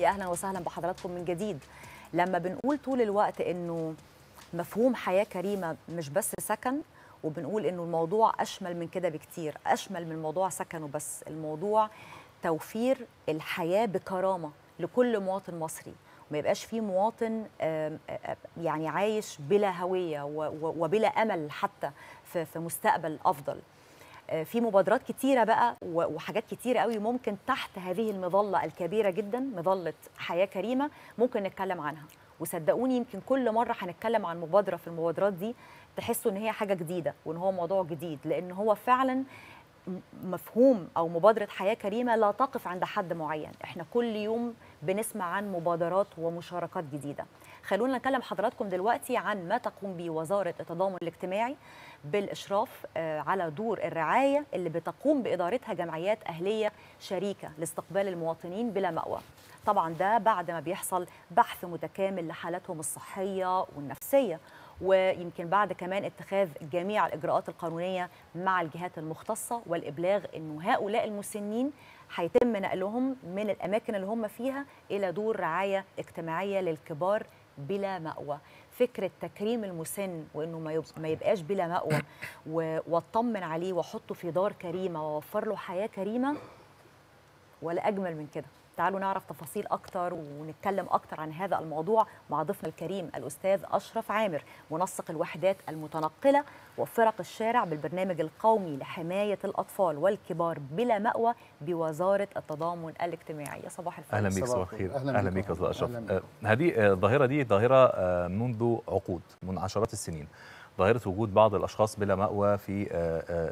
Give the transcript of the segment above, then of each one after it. يا أهلا وسهلا بحضراتكم من جديد. لما بنقول طول الوقت إنه مفهوم حياة كريمة مش بس سكن، وبنقول إنه الموضوع أشمل من كده بكتير، أشمل من موضوع سكن وبس. الموضوع توفير الحياة بكرامة لكل مواطن مصري، وما يبقاش فيه مواطن يعني عايش بلا هوية وبلا أمل حتى في مستقبل أفضل. في مبادرات كتيرة بقى وحاجات كتيرة قوي ممكن تحت هذه المظلة الكبيرة جدا، مظلة حياة كريمة، ممكن نتكلم عنها. وصدقوني يمكن كل مرة هنتكلم عن مبادرة في المبادرات دي تحسوا إن هي حاجة جديدة وإن هو موضوع جديد، لأن هو فعلا مفهوم أو مبادرة حياة كريمة لا تقف عند حد معين. إحنا كل يوم بنسمع عن مبادرات ومشاركات جديدة. خلونا نكلم حضراتكم دلوقتي عن ما تقوم به وزارة التضامن الاجتماعي بالإشراف على دور الرعاية اللي بتقوم بإدارتها جمعيات أهلية شريكة لاستقبال المواطنين بلا مأوى. طبعا ده بعد ما بيحصل بحث متكامل لحالتهم الصحية والنفسية، ويمكن بعد كمان اتخاذ جميع الإجراءات القانونية مع الجهات المختصة والإبلاغ إنه هؤلاء المسنين هيتم نقلهم من الأماكن اللي هم فيها إلى دور رعاية اجتماعية للكبار بلا مأوى. فكرة تكريم المسن وإنه ما يبقاش بلا مأوى واطمن عليه واحطه في دار كريمة واوفر له حياة كريمة ولا أجمل من كده. تعالوا نعرف تفاصيل أكتر ونتكلم أكتر عن هذا الموضوع مع ضيفنا الكريم الأستاذ أشرف عامر، منسق الوحدات المتنقلة وفرق الشارع بالبرنامج القومي لحماية الأطفال والكبار بلا مأوى بوزارة التضامن الاجتماعي. يا صباح الفل. أهلا بيك. صباح الخير. أهلا بيك يا أشرف. هذه الظاهرة دي ظاهرة منذ عقود، من عشرات السنين، ظاهرة وجود بعض الأشخاص بلا مأوى في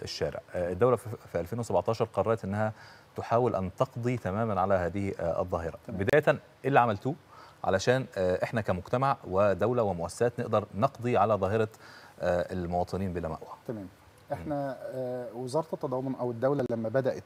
الشارع. الدولة في 2017 قررت أنها تحاول أن تقضي تماما على هذه الظاهرة. بداية اللي عملتوه علشان إحنا كمجتمع ودولة ومؤسسات نقدر نقضي على ظاهرة المواطنين بلا مأوى. تمام. إحنا وزارة التضامن أو الدولة لما بدأت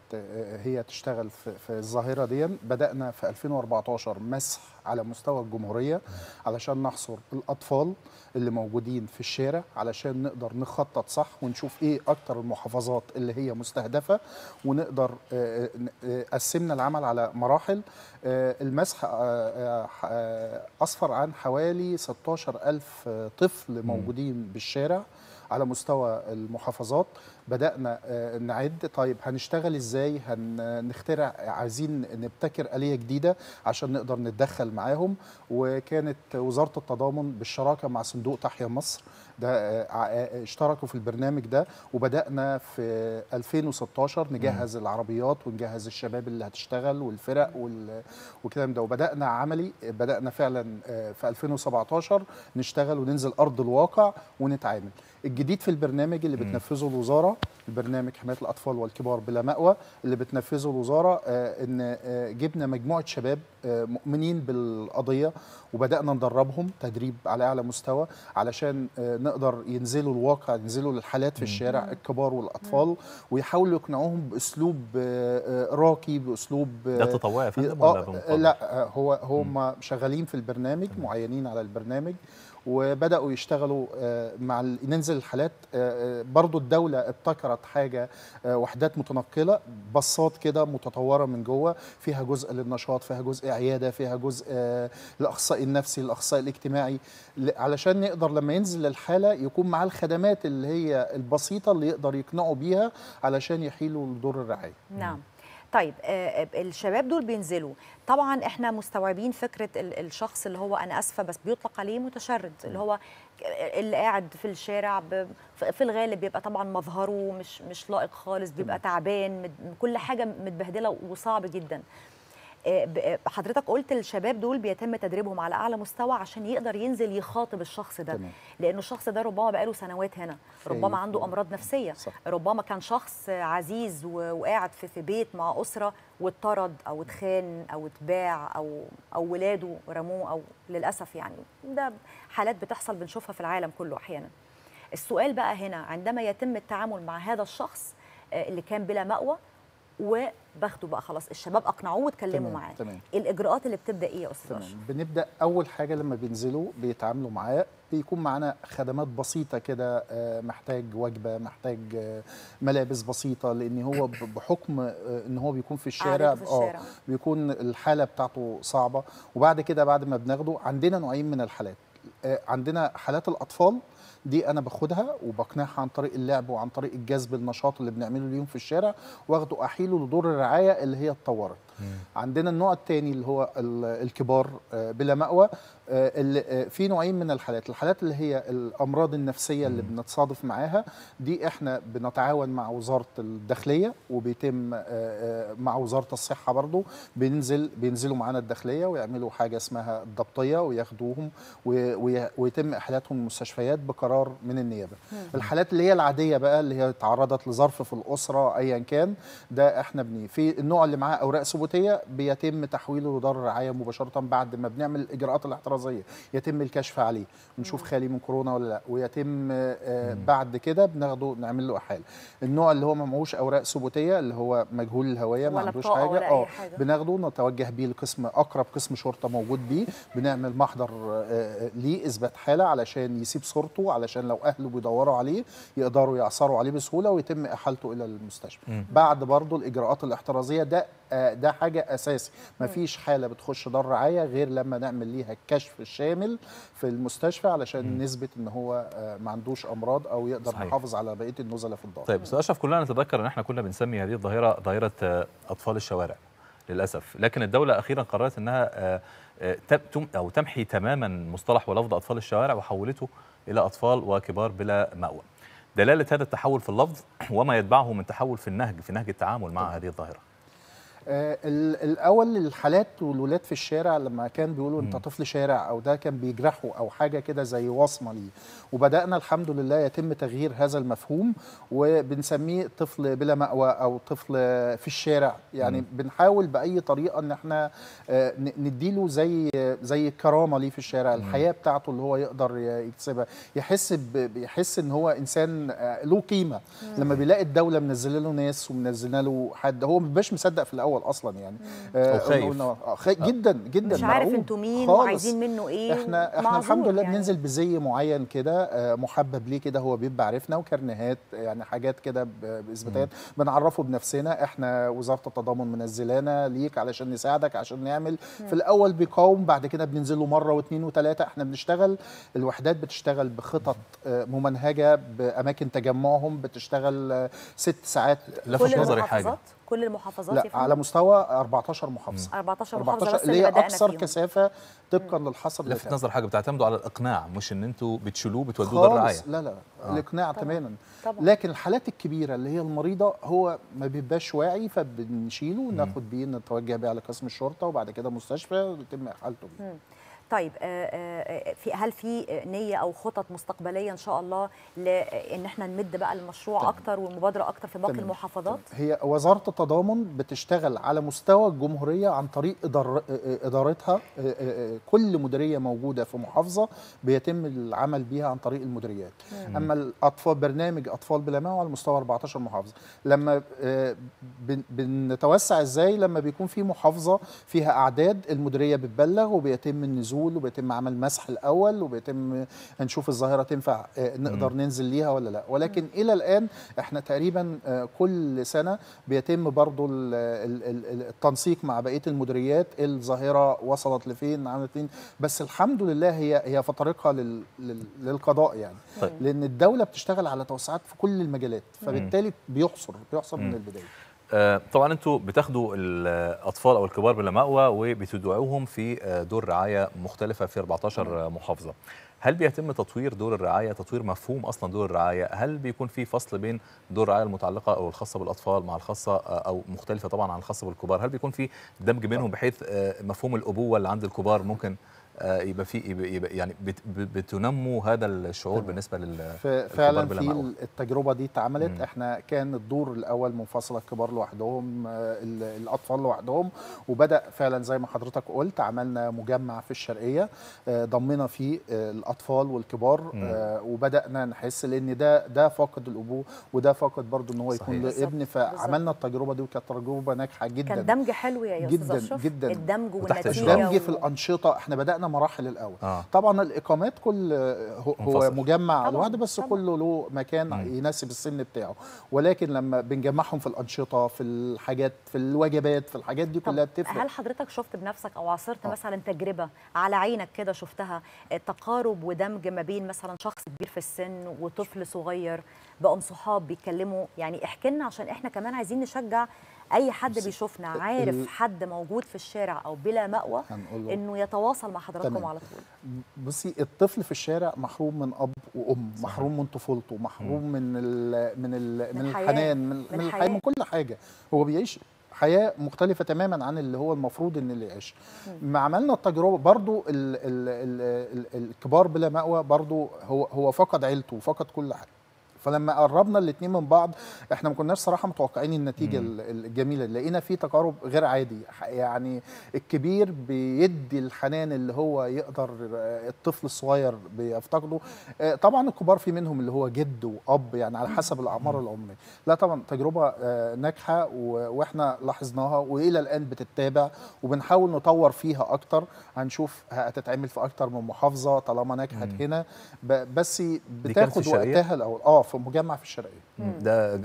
هي تشتغل في الظاهرة دي، بدأنا في 2014 مسح على مستوى الجمهورية علشان نحصر الأطفال اللي موجودين في الشارع، علشان نقدر نخطط صح ونشوف إيه أكتر المحافظات اللي هي مستهدفة، ونقدر قسمنا العمل على مراحل. المسح أسفر عن حوالي 16,000 طفل موجودين بالشارع على مستوى المحافظات. بدأنا نعد طيب هنشتغل ازاي، هنخترع، عايزين نبتكر آلية جديدة عشان نقدر نتدخل معاهم. وكانت وزارة التضامن بالشراكة مع صندوق تحيا مصر ده اشتركوا في البرنامج ده، وبدأنا في 2016 نجهز العربيات ونجهز الشباب اللي هتشتغل والفرق والكلام ده، وبدأنا عملي، بدأنا فعلا في 2017 نشتغل وننزل أرض الواقع ونتعامل. الجديد في البرنامج اللي بتنفذه الوزارة، البرنامج حماية الأطفال والكبار بلا مأوى اللي بتنفذه الوزارة، إن جبنا مجموعة شباب مؤمنين بالقضية وبدأنا ندربهم تدريب على أعلى مستوى علشان نقدر ينزلوا الواقع، ينزلوا للحالات في الشارع الكبار والأطفال، ويحاولوا يقنعوهم بأسلوب راقي، بأسلوب ده تطوعي فندم ولا بمقابل؟ لا، هم شغالين في البرنامج، معينين على البرنامج، وبدأوا يشتغلوا مع ننزل الحالات. برضو الدولة ابتكرت حاجة، وحدات متنقلة، بصات كده متطورة من جوه، فيها جزء للنشاط، فيها جزء عيادة، فيها جزء الأخصائي النفسي، الأخصائي الاجتماعي، علشان نقدر لما ينزل الحالة يكون معاه الخدمات اللي هي البسيطة اللي يقدر يقنعوا بيها علشان يحيلوا لدور الرعاية. نعم. طيب الشباب دول بينزلوا، طبعا احنا مستوعبين فكره الشخص اللي هو انا اسفه بس بيطلق عليه متشرد، اللي هو اللي قاعد في الشارع في الغالب بيبقى طبعا مظهره مش لائق خالص، بيبقى تعبان، كل حاجه متبهدله وصعب جدا. حضرتك قلت الشباب دول بيتم تدريبهم على اعلى مستوى عشان يقدر ينزل يخاطب الشخص ده، لانه الشخص ده ربما بقاله سنوات هنا، ربما عنده امراض نفسيه، ربما كان شخص عزيز وقاعد في بيت مع اسره واتطرد او اتخان او اتباع او ولاده رموه، او للاسف يعني ده حالات بتحصل بنشوفها في العالم كله احيانا. السؤال بقى هنا، عندما يتم التعامل مع هذا الشخص اللي كان بلا مأوى باخده بقى خلاص، الشباب اقنعوه واتكلموا معاه. الاجراءات اللي بتبدا ايه يا استاذ اشرف؟ بنبدا اول حاجه لما بينزلوا بيتعاملوا معاه، بيكون معانا خدمات بسيطه كده، محتاج وجبه، محتاج ملابس بسيطه، لان هو بحكم ان هو بيكون في الشارع بيكون الحاله بتاعته صعبه. وبعد كده بعد ما بناخده عندنا نوعين من الحالات، عندنا حالات الاطفال دي انا باخدها وبقنعها عن طريق اللعب وعن طريق الجذب، النشاط اللي بنعمله ليهم في الشارع، واخده احيله لدور الرعايه اللي هي اتطورت. عندنا النوع الثاني اللي هو الكبار بلا مأوى. في نوعين من الحالات، الحالات اللي هي الامراض النفسيه اللي بنتصادف معاها دي احنا بنتعاون مع وزاره الداخليه، وبيتم مع وزاره الصحه برضو بينزلوا معانا الداخليه ويعملوا حاجه اسمها الضبطيه وياخدوهم ويتم احالتهم المستشفيات بقرار من النيابه. الحالات اللي هي العاديه بقى اللي هي تعرضت لظرف في الاسره ايا كان، ده احنا في النوع اللي معاه اوراق ثبوتيه بيتم تحويله لدار الرعايه مباشره بعد ما بنعمل الاجراءات الاحترازيه، يتم الكشف عليه، بنشوف خالي من كورونا ولا لا، ويتم بعد كده بناخده نعمل له احاله. النوع اللي هو ما معهوش اوراق ثبوتيه اللي هو مجهول الهويه، ما عندوش حاجه، بناخده نتوجه بيه لقسم اقرب قسم شرطه موجود بيه، بنعمل محضر ليه، اثبات حاله علشان يسيب صورته، علشان لو اهله بيدوروا عليه يقدروا يعثروا عليه بسهوله، ويتم احالته الى المستشفى. بعد برضه الاجراءات الاحترازيه ده حاجه اساسي، مفيش حاله بتخش دار رعايه غير لما نعمل ليها الكشف الشامل في المستشفى علشان نثبت ان هو ما عندوش امراض او يقدر يحافظ على بقيه النزله في الدار. طيب استاذ اشرف، كلنا نتذكر ان احنا كنا بنسمي هذه الظاهره ظاهره اطفال الشوارع للاسف، لكن الدوله اخيرا قررت انها تمحي تماما مصطلح ولفظ اطفال الشوارع وحولته الى اطفال وكبار بلا مأوى. دلاله هذا التحول في اللفظ وما يتبعه من تحول في النهج، في نهج التعامل مع هذه الظاهره. الأول الحالات والولاد في الشارع لما كان بيقولوا أنت طفل شارع أو ده كان بيجرحوا أو حاجة كده زي وصمة ليه، وبدأنا الحمد لله يتم تغيير هذا المفهوم وبنسميه طفل بلا مأوى أو طفل في الشارع. يعني بنحاول بأي طريقة أن احنا نديله زي الكرامة ليه في الشارع، الحياة بتاعته اللي هو يقدر يكتسبها، يحس أن هو إنسان له قيمة. لما بيلاقي الدولة منزلة له ناس ومنزلة له حد هو ما بيبقاش مصدق في الأول اصلا، يعني خايف جدا جدا، مش عارف انتوا مين وعايزين منه ايه. احنا الحمد لله يعني بننزل بزي معين كده محبب ليه كده، هو بيبقى عارفنا، وكرنيهات يعني حاجات كده باثباتات بنعرفه بنفسنا، احنا وزاره التضامن منزلانا ليك علشان نساعدك عشان نعمل. في الاول بيقاوم، بعد كده بننزل له مره واثنين وثلاثه. احنا بنشتغل، الوحدات بتشتغل بخطط ممنهجه باماكن تجمعهم، بتشتغل 6 ساعات. لفت نظري حاجه، كل المحافظات لا على مستوى 14 محافظه 14 محافظه اللي هي اكثر كثافه طبقا للحصر. لفت نظر حاجه، بتعتمدوا على الاقناع مش ان انتوا بتشيلوه بتودوه دار رعايه؟ لا لا الاقناع تماما. لكن الحالات الكبيره اللي هي المريضه هو ما بيبقاش واعي، فبنشيله وناخد بيه نتوجه بيه على قسم الشرطه وبعد كده مستشفى ويتم احالته بيه. طيب هل في نيه او خطط مستقبليه ان شاء الله لان احنا نمد بقى المشروع اكتر والمبادره اكتر في باقي المحافظات؟ هي وزاره التضامن بتشتغل على مستوى الجمهوريه عن طريق ادارتها، كل مديريه موجوده في محافظه بيتم العمل بيها عن طريق المديريات. اما الاطفال، برنامج اطفال بلا مأوى على مستوى 14 محافظه. لما بنتوسع ازاي؟ لما بيكون في محافظه فيها اعداد، المديريه بتبلغ وبيتم النزول وبيتم عمل مسح الاول وبيتم هنشوف الظاهره تنفع نقدر ننزل ليها ولا لا. ولكن الى الان احنا تقريبا كل سنه بيتم برضو التنسيق مع بقيه المديريات، الظاهره وصلت لفين، عملت فين. بس الحمد لله هي في طريقها للقضاء يعني. لان الدوله بتشتغل على توسعات في كل المجالات، فبالتالي بيحصر من البدايه. طبعا انتوا بتاخدوا الاطفال او الكبار بلا مأوى وبتدعوهم في دور رعايه مختلفه في 14 محافظه. هل بيتم تطوير دور الرعايه، تطوير مفهوم اصلا دور الرعايه؟ هل بيكون في فصل بين دور الرعايه المتعلقه او الخاصه بالاطفال مع الخاصه او مختلفه طبعا عن الخاصه بالكبار؟ هل بيكون في دمج بينهم بحيث مفهوم الابوه اللي عند الكبار ممكن يبقى في يعني بتنمو هذا الشعور بالنسبه فعلا في التجربه دي اتعملت. احنا كان الدور الاول منفصله، الكبار لوحدهم الاطفال لوحدهم، وبدا فعلا زي ما حضرتك قلت عملنا مجمع في الشرقيه ضمنا فيه الاطفال والكبار وبدانا نحس لان ده فاقد الابوه وده فاقد برضه ان هو يكون لابن، فعملنا التجربه دي وكانت تجربه ناجحه جدا. كان دمج حلو يا استاذ اشرف جدا، الدمج والنتيجه في الانشطه. احنا بدانا مراحل الاول طبعا الاقامات كل هو مجمع لوحده بس كله له مكان يناسب السن بتاعه، ولكن لما بنجمعهم في الانشطه في الحاجات في الوجبات في الحاجات دي كلها بتفرق. هل حضرتك شفت بنفسك او عاصرت مثلا تجربه على عينك كده شفتها تقارب ودمج ما بين مثلا شخص كبير في السن وطفل صغير بقوا صحاب بيتكلموا؟ يعني احكي لنا عشان احنا كمان عايزين نشجع اي حد بيشوفنا عارف حد موجود في الشارع او بلا مأوى انه يتواصل مع حضراتكم تمام. على طول. بصي، الطفل في الشارع محروم من اب وام، محروم من طفولته، محروم من الحنان، من الحياه، من كل حاجه. هو بيعيش حياه مختلفه تماما عن اللي هو المفروض ان اللي يعيش. ما عملنا التجربه برضو الكبار بلا مأوى برضو هو فقد عيلته وفقد كل حاجه، فلما قربنا الاثنين من بعض احنا ما كناش صراحه متوقعين النتيجه الجميله. لقينا في تقارب غير عادي، يعني الكبير بيدي الحنان اللي هو يقدر الطفل الصغير بيفتقده. طبعا الكبار في منهم اللي هو جد واب، يعني على حسب الاعمار العمريه. لا طبعا تجربه ناجحه واحنا لاحظناها والى الان بتتابع وبنحاول نطور فيها اكتر. هنشوف هتتعمل في اكتر من محافظه طالما نجحت هنا، بس بتاخد وقتها الاول. مجمع في الشرقيه ده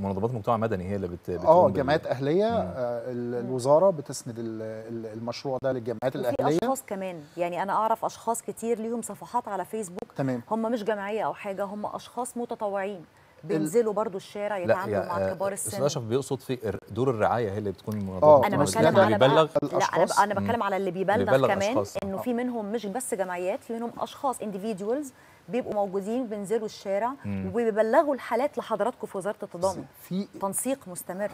منظمات المجتمع المدني هي اللي جمعيات اهليه. الوزاره بتسند المشروع ده للجمعيات الاهليه. في اشخاص كمان، يعني انا اعرف اشخاص كتير ليهم صفحات على فيسبوك تمام. هم مش جمعيه او حاجه، هم اشخاص متطوعين بينزلوا برضو الشارع يتعاملوا مع كبار السن. استاذ اشرف بيقصد في دور الرعايه هي اللي بتكون منظمه. انا بتكلم على الاشخاص، انا بتكلم على اللي بيبلغ كمان انه في منهم مش بس جمعيات، في منهم اشخاص انديفيدوالز بيبقوا موجودين بينزلوا الشارع وبيبلغوا الحالات لحضراتكم في وزاره التضامن. في تنسيق مستمر،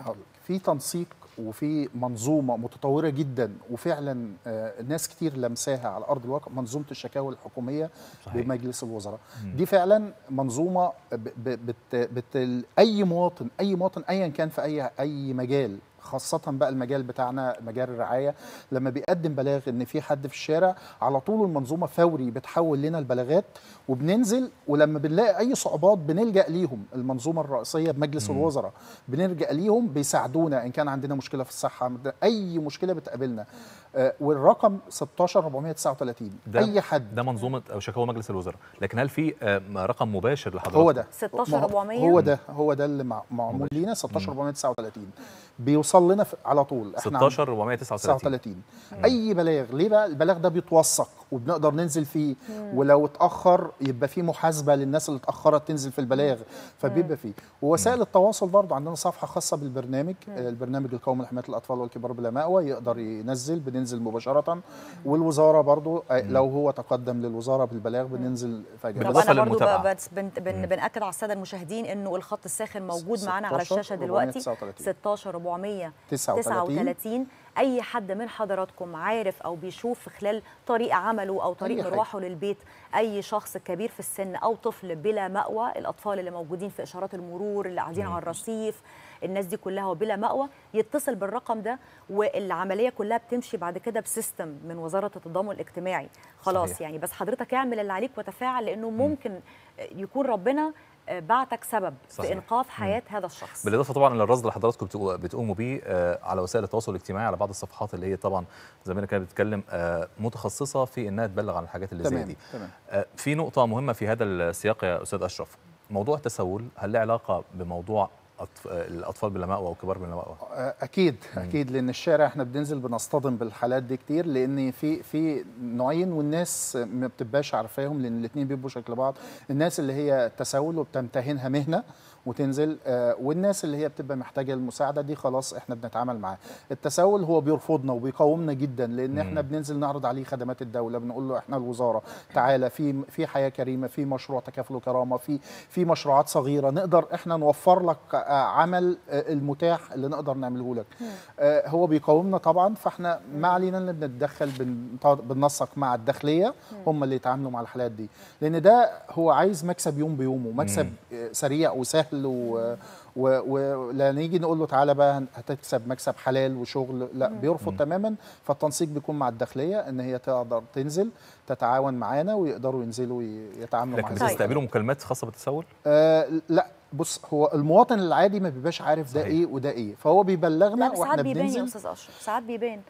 في تنسيق وفي منظومه متطوره جدا وفعلا ناس كتير لمساها على ارض الواقع. منظومه الشكاوى الحكوميه صحيح. بمجلس الوزراء دي فعلا منظومه اي مواطن ايا كان في اي مجال، خاصة بقى المجال بتاعنا مجال الرعاية، لما بيقدم بلاغ إن في حد في الشارع على طول المنظومة فوري بتحول لنا البلاغات وبننزل، ولما بنلاقي أي صعوبات بنلجأ ليهم. المنظومة الرئيسية بمجلس الوزراء بنلجأ ليهم بيساعدونا إن كان عندنا مشكلة في الصحة، أي مشكلة بتقابلنا. والرقم 16439 أي حد. ده منظومة أو شكاوى مجلس الوزراء، لكن هل في رقم مباشر لحضرتك؟ هو ده 16400 هو ده اللي معمول لينا 16439 بيوصل لنا على طول. احنا 16439 اي بلاغ. ليه بقى؟ البلاغ ده بيتوثق وبنقدر ننزل فيه، ولو اتاخر يبقى فيه محاسبه للناس اللي اتاخرت تنزل في البلاغ، فبيبقى فيه. ووسائل التواصل برضه عندنا صفحه خاصه بالبرنامج، البرنامج القومي لحمايه الاطفال والكبار بلا مأوى، يقدر ينزل، بننزل مباشره. والوزاره برضه لو هو تقدم للوزاره بالبلاغ بننزل فجاه. بالاضافه للمتابعه بنأكد على الساده المشاهدين انه الخط الساخن موجود معانا على الشاشه دلوقتي 16439. أي حد من حضراتكم عارف أو بيشوف خلال طريق عمله أو طريق مروحه للبيت أي شخص كبير في السن أو طفل بلا مأوى، الأطفال اللي موجودين في إشارات المرور، اللي قاعدين على الرصيف، الناس دي كلها وبلا مأوى، يتصل بالرقم ده. والعملية كلها بتمشي بعد كده بسيستم من وزارة التضامن الاجتماعي خلاص صحيح. يعني بس حضرتك اعمل اللي عليك وتفاعل، لأنه ممكن يكون ربنا بعتك سبب صحيح. في إنقاذ حياة هذا الشخص. بالإضافة طبعا للرصد اللي حضراتكم بتقوموا بيه على وسائل التواصل الاجتماعي، على بعض الصفحات اللي هي طبعا زي ما انا كده بتكلم متخصصة في إنها تبلغ عن الحاجات اللي زي دي. في نقطة مهمة في هذا السياق يا أستاذ أشرف، موضوع التسول هل له علاقة بموضوع الأطفال بلا مأوى والكبار بلا مأوى؟ أكيد أكيد، لأن الشارع إحنا بننزل بنصطدم بالحالات دي كتير، لأن في نوعين والناس ما بتبقاش عارفاهم، لأن الاتنين بيبقوا شكل بعض. الناس اللي هي تسول وبتمتهنها مهنة وتنزل، والناس اللي هي بتبقى محتاجه المساعده دي خلاص احنا بنتعامل معاه. التسول هو بيرفضنا وبيقاومنا جدا، لان احنا بننزل نعرض عليه خدمات الدوله، بنقول له احنا الوزاره تعالى في حياه كريمه، في مشروع تكافل وكرامه، في مشروعات صغيره نقدر احنا نوفر لك عمل المتاح اللي نقدر نعمله لك. هو بيقاومنا طبعا، فاحنا ما علينا ان بنتدخل، بننسق مع الداخليه، هم اللي يتعاملوا مع الحالات دي، لان ده هو عايز مكسب يوم بيومه، مكسب سريع وسهل، ولا نيجي نقول له تعالى بقى هتكسب مكسب حلال وشغل، لا بيرفض تماما. فالتنسيق بيكون مع الداخليه ان هي تقدر تنزل تتعاون معانا ويقدروا ينزلوا يتعاملوا معانا. لكن بتستقبلوا مكالمات خاصه بالتسول؟ لا بص، هو المواطن العادي ما بيبقاش عارف ده ايه وده ايه، فهو بيبلغنا واحنا بننزل. ساعات بيبان يا استاذ اشرف، ساعات بيبان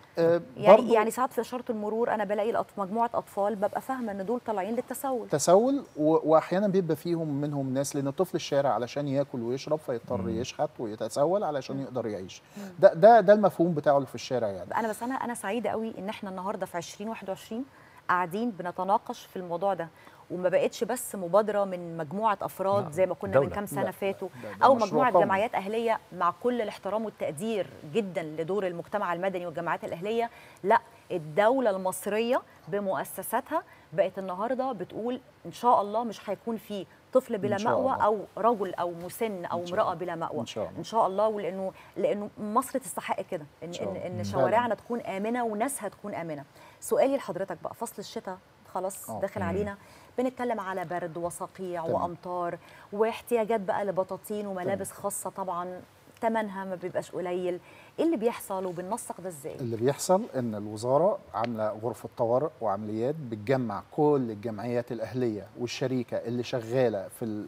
يعني ساعات في اشاره المرور انا بلاقي مجموعه اطفال ببقى فاهمه ان دول طالعين للتسول، واحيانا بيبقى فيهم منهم ناس، لان طفل الشارع علشان ياكل ويشرب فيضطر يشحت ويتسول علشان يقدر يعيش. ده المفهوم بتاعه اللي في الشارع يعني. انا بس انا سعيده قوي ان احنا النهارده في 2021 قاعدين بنتناقش في الموضوع ده، وما بقتش بس مبادره من مجموعه افراد زي ما كنا من كام سنه فاتوا، او مجموعه جمعيات اهليه، مع كل الاحترام والتقدير جدا لدور المجتمع المدني والجمعيات الاهليه، لا الدوله المصريه بمؤسساتها بقت النهارده بتقول ان شاء الله مش هيكون فيه طفل بلا مأوى او رجل او مسن او امراه بلا مأوى ان شاء الله، لانه مصر تستحق كده ان شوارعنا تكون امنه وناسها تكون امنه. سؤالي لحضرتك بقى، فصل الشتاء خلاص داخل علينا، بنتكلم على برد وصقيع وامطار واحتياجات بقى لبطاطين وملابس خاصه طبعا ثمنها ما بيبقاش قليل، ايه اللي بيحصل وبننسق ده ازاي؟ اللي بيحصل ان الوزاره عامله غرفه طوارئ وعمليات بتجمع كل الجمعيات الاهليه والشريكه اللي شغاله في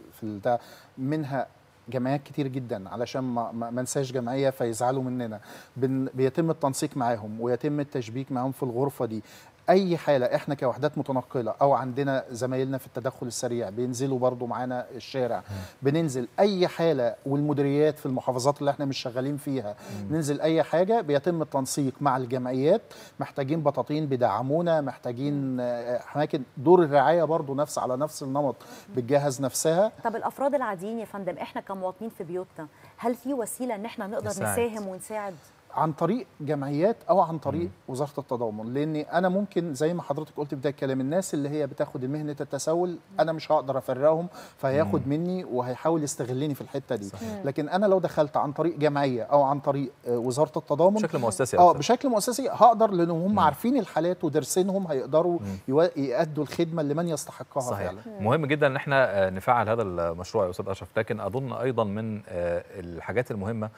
منها جمعيات كتير جدا، علشان ما ننساش جمعيه فيزعلوا مننا، بيتم التنسيق معاهم ويتم التشبيك معاهم في الغرفه دي. اي حاله احنا كوحدات متنقله او عندنا زمايلنا في التدخل السريع بينزلوا برضو معانا الشارع، بننزل اي حاله، والمديريات في المحافظات اللي احنا مش شغالين فيها ننزل اي حاجه، بيتم التنسيق مع الجمعيات. محتاجين بطاطين بيدعمونا، محتاجين اماكن، دور الرعايه برضو نفس على نفس النمط، بتجهز نفسها. طب الافراد العاديين يا فندم احنا كمواطنين في بيوتنا، هل في وسيله ان احنا نقدر نساهم ونساعد؟ عن طريق جمعيات او عن طريق وزاره التضامن، لان انا ممكن زي ما حضرتك قلت بدايه الكلام، الناس اللي هي بتاخد مهنه التسول انا مش هقدر افرقهم، فهياخد مني وهيحاول يستغلني في الحته دي. لكن انا لو دخلت عن طريق جمعيه او عن طريق وزاره التضامن بشكل مؤسسي، بشكل مؤسسي هقدر، لانهم هم عارفين الحالات ودارسينهم، هيقدروا يؤدوا الخدمه لمن يستحقها. صحيح. مهم جدا ان احنا نفعل هذا المشروع يا استاذ اشرف. لكن اظن ايضا من الحاجات المهمه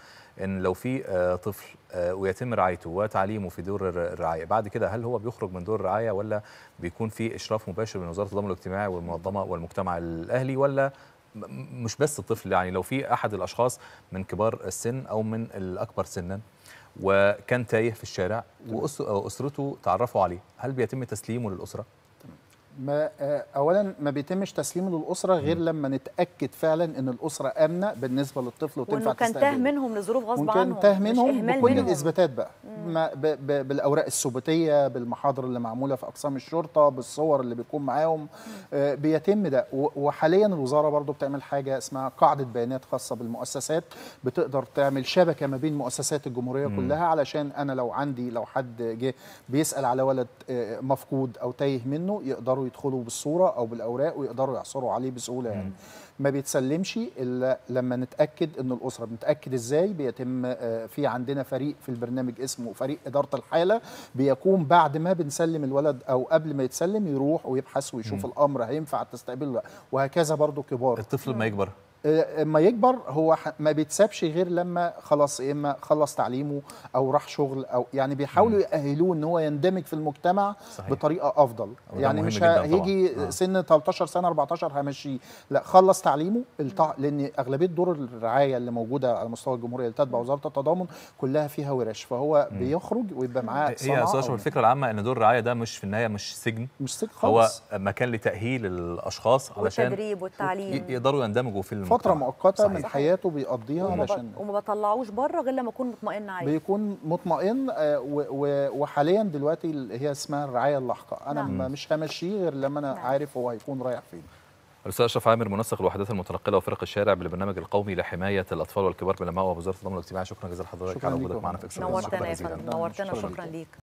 ان لو في طفل ويتم رعايته وتعليمه في دور الرعايه، بعد كده هل هو بيخرج من دور الرعايه ولا بيكون في اشراف مباشر من وزاره التضامن الاجتماعي والمنظمه والمجتمع الاهلي، ولا مش بس الطفل؟ يعني لو في احد الاشخاص من كبار السن او من الاكبر سنا وكان تايه في الشارع واسرته تعرفوا عليه، هل بيتم تسليمه للاسره؟ اولا ما بيتمش تسليمه للاسره غير لما نتاكد فعلا ان الاسره امنه بالنسبه للطفل وتنفع تستخدمه، وكان تاه منهم لظروف غصب عنهم، وكان تاه منهم بكل الاثباتات بقى، بالاوراق الثبوتيه، بالمحاضر اللي معموله في اقسام الشرطه، بالصور اللي بيكون معاهم، بيتم ده. وحاليا الوزاره برضو بتعمل حاجه اسمها قاعده بيانات خاصه بالمؤسسات، بتقدر تعمل شبكه ما بين مؤسسات الجمهوريه كلها، علشان انا لو حد جه بيسال على ولد مفقود او تايه منه، يقدروا يدخلوا بالصوره او بالاوراق ويقدروا يحصلوا عليه بسهوله يعني. ما بيتسلمش الا لما نتاكد ان الاسره. بنتاكد ازاي؟ بيتم في عندنا فريق في البرنامج اسمه فريق اداره الحاله، بيقوم بعد ما بنسلم الولد او قبل ما يتسلم يروح ويبحث ويشوف الامر هينفع تستقبله، وهكذا برضو كبار. الطفل ما يكبر هو ما بيتسابش غير لما خلاص، يا اما خلص تعليمه او راح شغل، او يعني بيحاولوا يأهلوه ان هو يندمج في المجتمع. صحيح. بطريقه افضل يعني، مش هيجي سن 13 سنه 14 همشيه، لا خلص تعليمه لان اغلبيه دور الرعايه اللي موجوده على مستوى الجمهوريه اللي تتبع وزاره التضامن كلها فيها ورش، فهو بيخرج ويبقى معاه صناعه. هي أستاذ الفكره العامه ان دور الرعايه ده مش في النهايه مش سجن خالص، هو مكان لتأهيل الاشخاص علشان والتدريب والتعليم يقدروا يندمجوا في فترة مؤقتة. صحيح. من حياته بيقضيها علشان وما بطلعوش بره غير لما اكون مطمئن عليه، بيكون مطمئن. وحاليا دلوقتي اللي هي اسمها الرعاية اللاحقة، انا مش همشيه غير لما انا عارف هو هيكون رايح فين. الأستاذ أشرف عامر، منسق الوحدات المتنقلة وفرق الشارع بالبرنامج القومي لحماية الأطفال والكبار بلا مأوى بوزارة التضامن الاجتماعي، شكرا جزيلا لحضرتك على وجودك معنا في إكسبريس. نورتنا يا فندم، نورتنا، شكرا ليك.